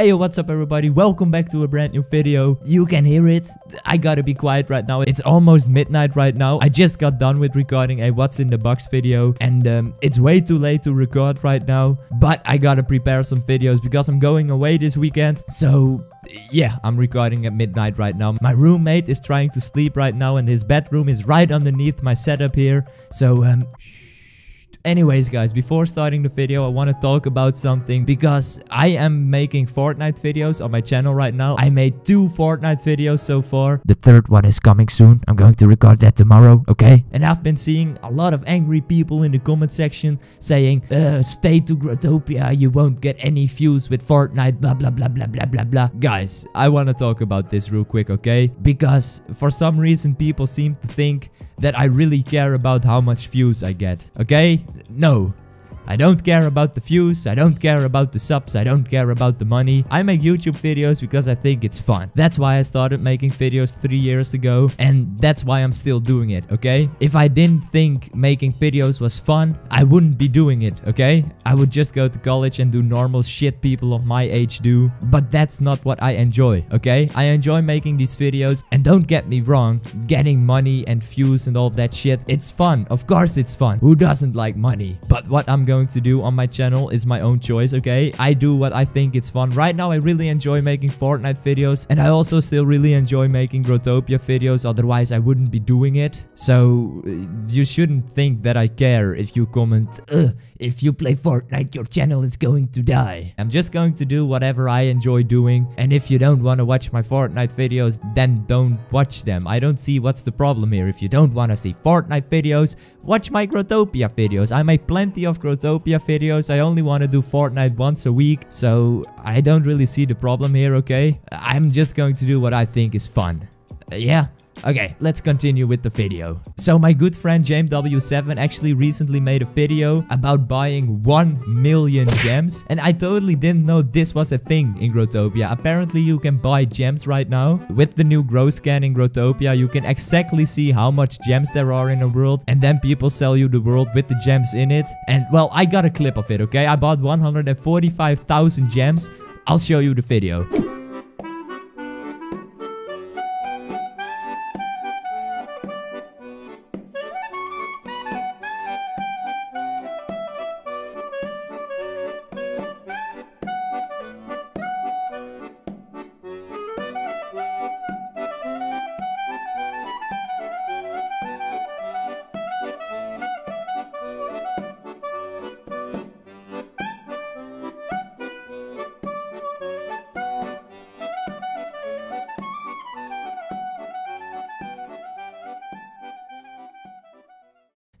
Hey, what's up everybody, welcome back to a brand new video. You can hear it, I gotta be quiet right now. It's almost midnight right now. I just got done with recording a what's in the box video, and it's way too late to record right now, but I gotta prepare some videos because I'm going away this weekend. So yeah, I'm recording at midnight right now. My roommate is trying to sleep right now and his bedroom is right underneath my setup here. So anyways guys, before starting the video I want to talk about something, because I am making Fortnite videos on my channel right now. I made 2 Fortnite videos so far. The third one is coming soon. I'm going to record that tomorrow, okay? And I've been seeing a lot of angry people in the comment section saying, stay to Growtopia, you won't get any views with Fortnite, blah blah blah blah blah blah blah. Guys, I want to talk about this real quick, okay? Because for some reason people seem to think that I really care about how much views I get, okay? No, I don't care about the views, I don't care about the subs, I don't care about the money. I make YouTube videos because I think it's fun. That's why I started making videos 3 years ago, and that's why I'm still doing it, okay? If I didn't think making videos was fun, I wouldn't be doing it, okay? I would just go to college and do normal shit people of my age do, but that's not what I enjoy, okay? I enjoy making these videos, and don't get me wrong, getting money and views and all that shit, it's fun, of course it's fun. Who doesn't like money? But what I'm going to do on my channel is my own choice, okay? I do what I think it's fun. Right now I really enjoy making Fortnite videos, and I also still really enjoy making Growtopia videos, otherwise I wouldn't be doing it. So you shouldn't think that I care if you comment, if you play Fortnite your channel is going to die. I'm just going to do whatever I enjoy doing, and if you don't want to watch my Fortnite videos, then don't watch them. I don't see what's the problem here. If you don't want to see Fortnite videos, watch my Growtopia videos. I make plenty of Growtopia videos. I only want to do Fortnite once a week, so I don't really see the problem here, okay? I'm just going to do what I think is fun. Yeah. Okay, let's continue with the video. So my good friend JMW7 actually recently made a video about buying 1 million gems, and I totally didn't know this was a thing in Growtopia. Apparently you can buy gems right now. With the new grow scan in Growtopia, you can exactly see how much gems there are in a world, and then people sell you the world with the gems in it. And well, I got a clip of it, okay? I bought 145,000 gems. I'll show you the video.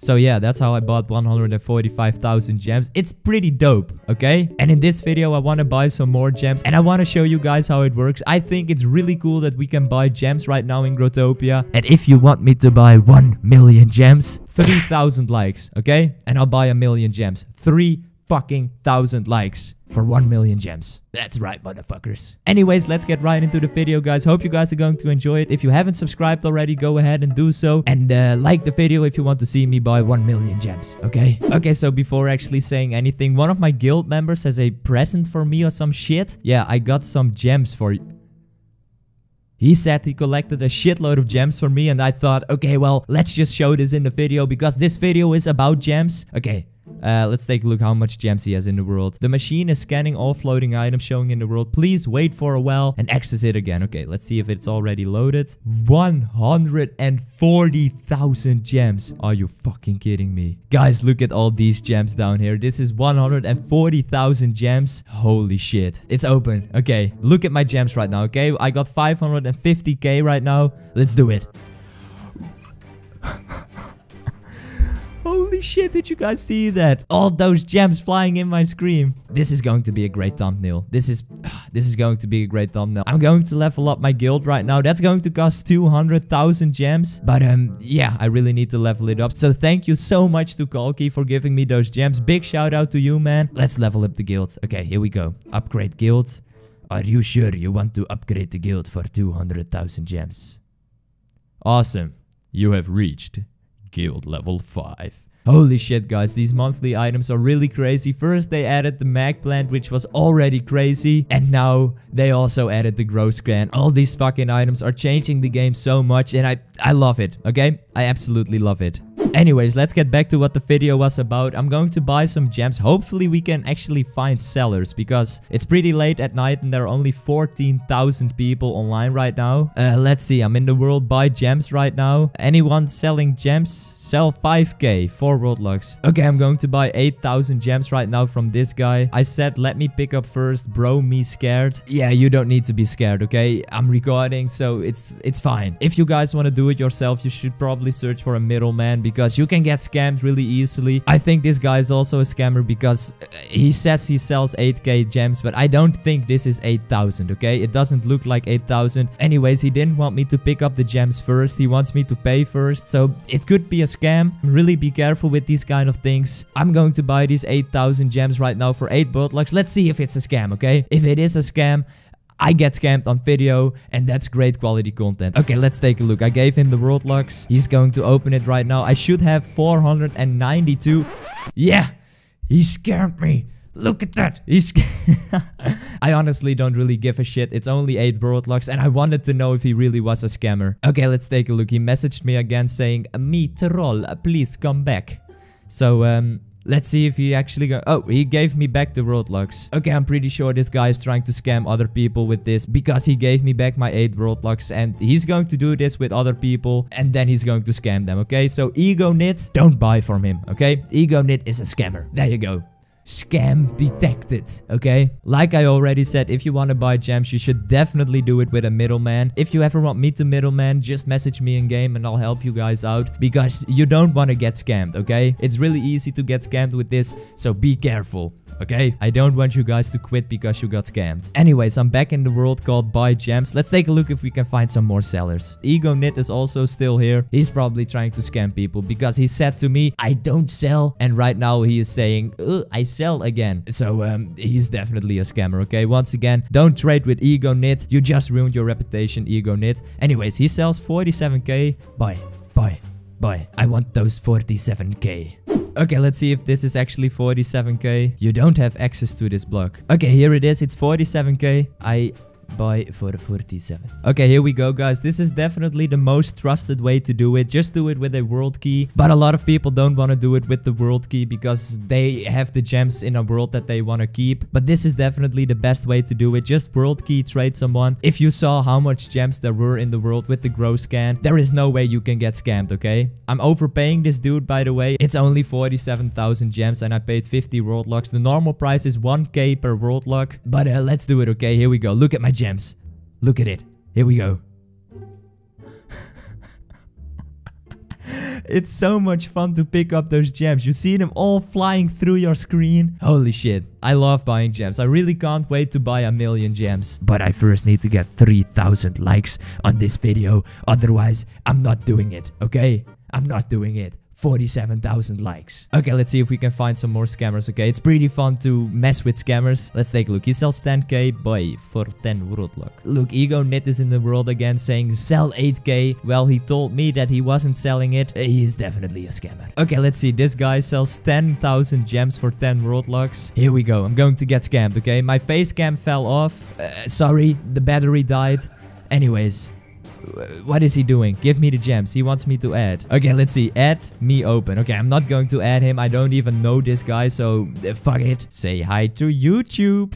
So yeah, that's how I bought 145,000 gems. It's pretty dope, okay? And in this video, I want to buy some more gems, and I want to show you guys how it works. I think it's really cool that we can buy gems right now in Growtopia. And if you want me to buy 1 million gems, 3,000 likes, okay? And I'll buy 1 million gems. 3,000 fucking likes for 1 million gems. That's right, motherfuckers. Anyways, let's get right into the video, guys. Hope you guys are going to enjoy it. If you haven't subscribed already, go ahead and do so. And like the video if you want to see me buy 1 million gems, okay? Okay, so before actually saying anything, one of my guild members has a present for me or some shit. Yeah, I got some gems for you. He said he collected a shitload of gems for me, and I thought, okay, well, let's just show this in the video because this video is about gems. Okay. Let's take a look how much gems he has in the world. The machine is scanning all floating items showing in the world. Please wait for a while and access it again. Okay, let's see if it's already loaded. 140,000 gems. Are you fucking kidding me? Guys, look at all these gems down here. This is 140,000 gems. Holy shit. It's open. Okay, look at my gems right now, okay? I got 550k right now. Let's do it. Holy shit, did you guys see that? All those gems flying in my screen. This is going to be a great thumbnail. This is going to be a great thumbnail. I'm going to level up my guild right now. That's going to cost 200,000 gems. But yeah, I really need to level it up. So thank you so much to Kalki for giving me those gems. Big shout out to you, man. Let's level up the guild. Okay, here we go. Upgrade guild. Are you sure you want to upgrade the guild for 200,000 gems? Awesome. You have reached guild level 5. Holy shit, guys, these monthly items are really crazy. First, they added the mag plant, which was already crazy. And now, they also added the grow scan. All these fucking items are changing the game so much. And I love it, okay? I absolutely love it. Anyways, let's get back to what the video was about. I'm going to buy some gems. Hopefully, we can actually find sellers because it's pretty late at night and there are only 14,000 people online right now. Let's see. I'm in the world buy gems right now. Anyone selling gems? Sell 5k for world lux. Okay, I'm going to buy 8,000 gems right now from this guy. I said, let me pick up first. Bro, me scared. Yeah, you don't need to be scared, okay? I'm recording, so it's fine. If you guys want to do it yourself, you should probably search for a middleman because you can get scammed really easily. I think this guy is also a scammer because he says he sells 8k gems, but I don't think this is 8,000, okay? It doesn't look like 8,000. Anyways, he didn't want me to pick up the gems first. He wants me to pay first, so it could be a scam. Really be careful with these kind of things. I'm going to buy these 8,000 gems right now for 8 world lux. Let's see if it's a scam, okay? If it is a scam, I get scammed on video, and that's great quality content. Okay, let's take a look. I gave him the world lux. He's going to open it right now. I should have 492. Yeah, he scammed me. Look at that. He's I honestly don't really give a shit. It's only 8 world lux, and I wanted to know if he really was a scammer. Okay, let's take a look. He messaged me again saying, "Me troll, please come back." So, let's see if he actually go. Oh, he gave me back the world lux. Okay, I'm pretty sure this guy is trying to scam other people with this because he gave me back my 8 world lux and he's going to do this with other people and then he's going to scam them, okay? So Egonit, don't buy from him, okay? Egonit is a scammer. There you go. Scam detected, okay? Like I already said, if you want to buy gems, you should definitely do it with a middleman. If you ever want me to middleman, just message me in game and I'll help you guys out because you don't want to get scammed, okay? It's really easy to get scammed with this, so be careful. Okay, I don't want you guys to quit because you got scammed. Anyways, I'm back in the world called Buy Gems. Let's take a look if we can find some more sellers. Egonit is also still here. He's probably trying to scam people because he said to me, I don't sell. And right now he is saying, I sell again. So he's definitely a scammer, okay? Once again, don't trade with Egonit. You just ruined your reputation, Egonit. Anyways, he sells 47k. Buy, buy, buy. I want those 47k. Okay, let's see if this is actually 47k. You don't have access to this block. Okay, here it is. It's 47k. I buy for 47. Okay, here we go, guys. This is definitely the most trusted way to do it. Just do it with a world key. But a lot of people don't want to do it with the world key because they have the gems in a world that they want to keep. But this is definitely the best way to do it. Just world key trade someone. If you saw how much gems there were in the world with the grow scan, there is no way you can get scammed, okay? I'm overpaying this dude, by the way. It's only 47,000 gems and I paid 50 world lux. The normal price is 1k per world lux. But let's do it, okay? Here we go. Look at my gems. Look at it. Here we go. It's so much fun to pick up those gems. You see them all flying through your screen. Holy shit. I love buying gems. I really can't wait to buy 1,000,000 gems. But I first need to get 3,000 likes on this video. Otherwise, I'm not doing it. Okay? I'm not doing it. 47,000 likes. Okay, let's see if we can find some more scammers, okay? It's pretty fun to mess with scammers. Let's take a look. He sells 10k, buy for 10 world luck. Look, Egonit is in the world again saying sell 8k. Well, he told me that he wasn't selling it. He is definitely a scammer. Okay, let's see. This guy sells 10,000 gems for 10 world lucks. Here we go. I'm going to get scammed, okay? My face cam fell off. Sorry, the battery died. Anyways, what is he doing? Give me the gems. He wants me to add. Okay, let's see. Add me open. Okay, I'm not going to add him. I don't even know this guy, so fuck it. Say hi to YouTube.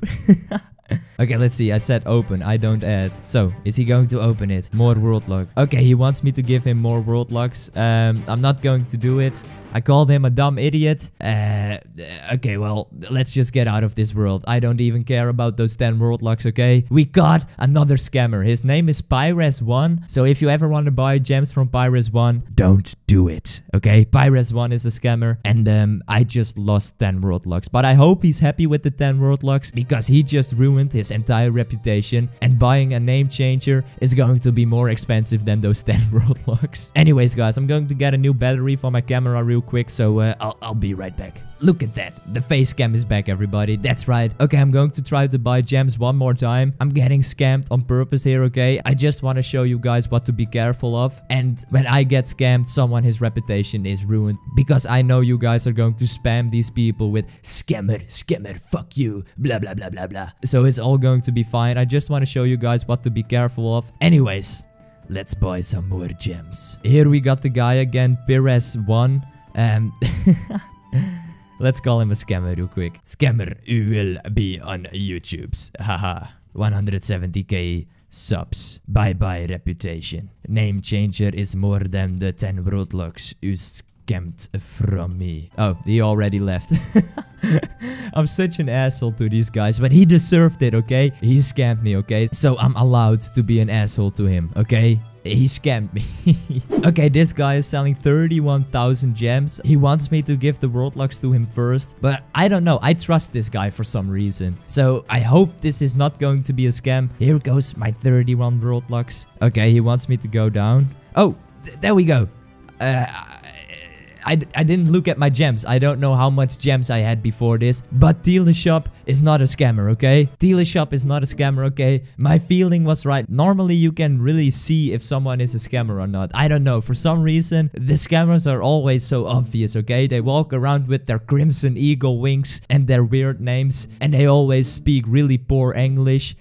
Okay, let's see. I said open. I don't add. So, is he going to open it? More world luck. Okay, he wants me to give him more world lucks. I'm not going to do it. I called him a dumb idiot. Okay, well, let's just get out of this world. I don't even care about those 10 world lucks, okay? We got another scammer. His name is Pyrez1. So if you ever want to buy gems from Pyrez1, don't do it, okay? Pyrez1 is a scammer. And I just lost 10 world lucks. But I hope he's happy with the 10 world lucks because he just ruined his his entire reputation, and buying a name changer is going to be more expensive than those 10 world locks. Anyways guys, I'm going to get a new battery for my camera real quick, so I'll be right back. Look at that, the face cam is back everybody, that's right. Okay, I'm going to try to buy gems one more time. I'm getting scammed on purpose here, okay? I just want to show you guys what to be careful of. And when I get scammed, someone, his reputation is ruined. Because I know you guys are going to spam these people with scammer, scammer, fuck you, blah, blah, blah, blah, blah. So it's all going to be fine. I just want to show you guys what to be careful of. Anyways, let's buy some more gems. Here we got the guy again, Pyrez1. Let's call him a scammer real quick. Scammer, you will be on YouTube's. Haha. 170k subs. Bye-bye reputation. Name changer is more than the 10 roadblocks you scammed from me. Oh, he already left. I'm such an asshole to these guys, but he deserved it, okay? He scammed me, okay? So I'm allowed to be an asshole to him, okay? He scammed me. Okay, this guy is selling 31,000 gems. He wants me to give the world locks to him first, but I don't know. I trust this guy for some reason. So I hope this is not going to be a scam. Here goes my 31 world locks. Okay, he wants me to go down. Oh, there we go. I didn't look at my gems. I don't know how much gems I had before this. But Dealershop is not a scammer, okay? Dealershop is not a scammer, okay? My feeling was right. Normally, you can really see if someone is a scammer or not. I don't know. For some reason, the scammers are always so obvious, okay? They walk around with their crimson eagle wings and their weird names. And they always speak really poor English.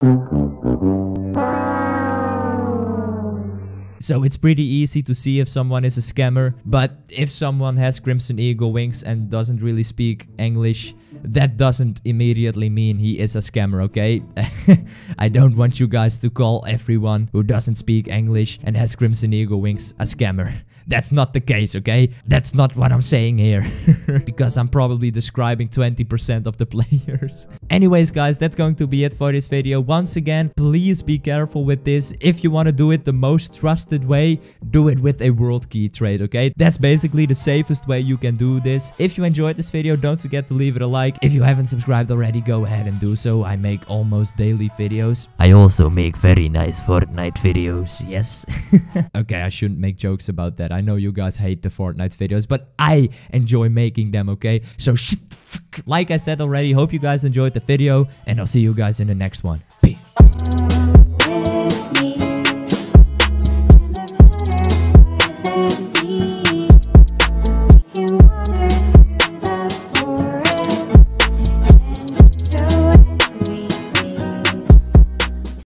So it's pretty easy to see if someone is a scammer, but if someone has crimson eagle wings and doesn't really speak English, that doesn't immediately mean he is a scammer, okay? I don't want you guys to call everyone who doesn't speak English and has crimson eagle wings a scammer. That's not the case, okay? That's not what I'm saying here. Because I'm probably describing 20% of the players. Anyways, guys, that's going to be it for this video. Once again, please be careful with this. If you want to do it the most trusted way, do it with a world key trade, okay? That's basically the safest way you can do this. If you enjoyed this video, don't forget to leave it a like. If you haven't subscribed already, go ahead and do so. I make almost daily videos. I also make very nice Fortnite videos, yes. Okay, I shouldn't make jokes about that. I know you guys hate the Fortnite videos, but I enjoy making them, okay? So, like I said already, hope you guys enjoyed the video, and I'll see you guys in the next one. Peace.